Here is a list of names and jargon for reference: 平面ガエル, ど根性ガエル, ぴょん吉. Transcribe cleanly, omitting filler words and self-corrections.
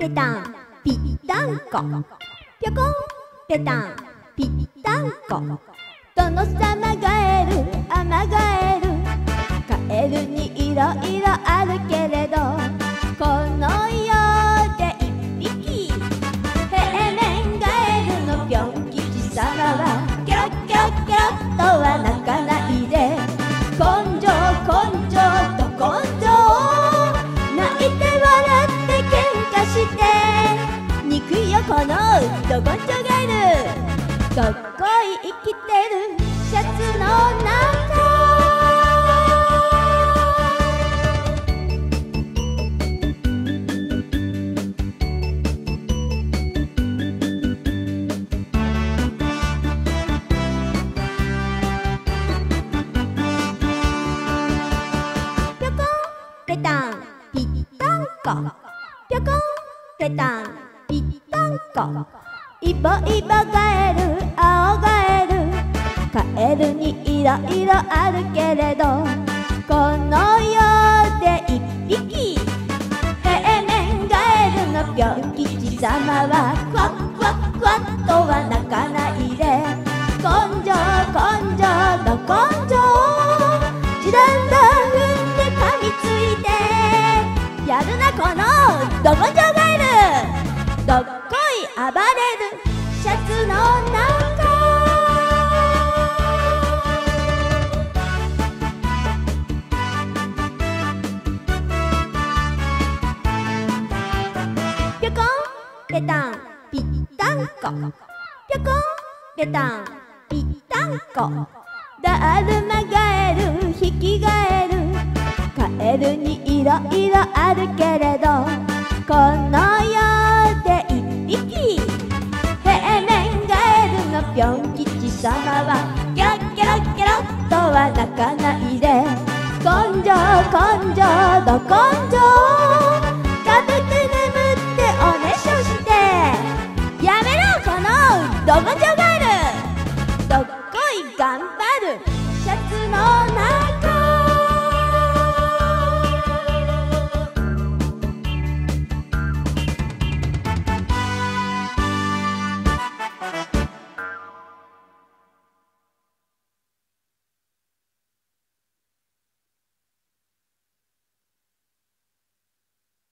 ぺたんぴったんこ、ぴょこんぺたんぴったんこ。殿様ガエルアマガエル、カエルにいろいろあるけれど、この世で一匹平面ガエルのぴょん吉様はキョロキョロキョロとは鳴かないで、根性根性と根性、泣いて笑って喧嘩して憎いよこのど根性ガエル。どっこい生きてるシャツの中、ぴょこんぺたんぴったんこ。いぼいぼガエル青ガエル、カエルにいろいろあるけれど、この世で一匹平面ガエルのぴょん吉様はクワックワックワッとは鳴かないで、根性根性の根性、じらんだん踏んで噛みついてやるなこのど根性ガエル。どっこい暴れるシャツの中、ぴょこんぺたんぴったんこ、ぴょこんぺたんぴったんこ。だるまガエル引きガエル、カエルにいろいろあるけれど、この世で一匹平面ガエルのぴょん吉様はキョロキョロキョロとは鳴かないで、根性根性の根性、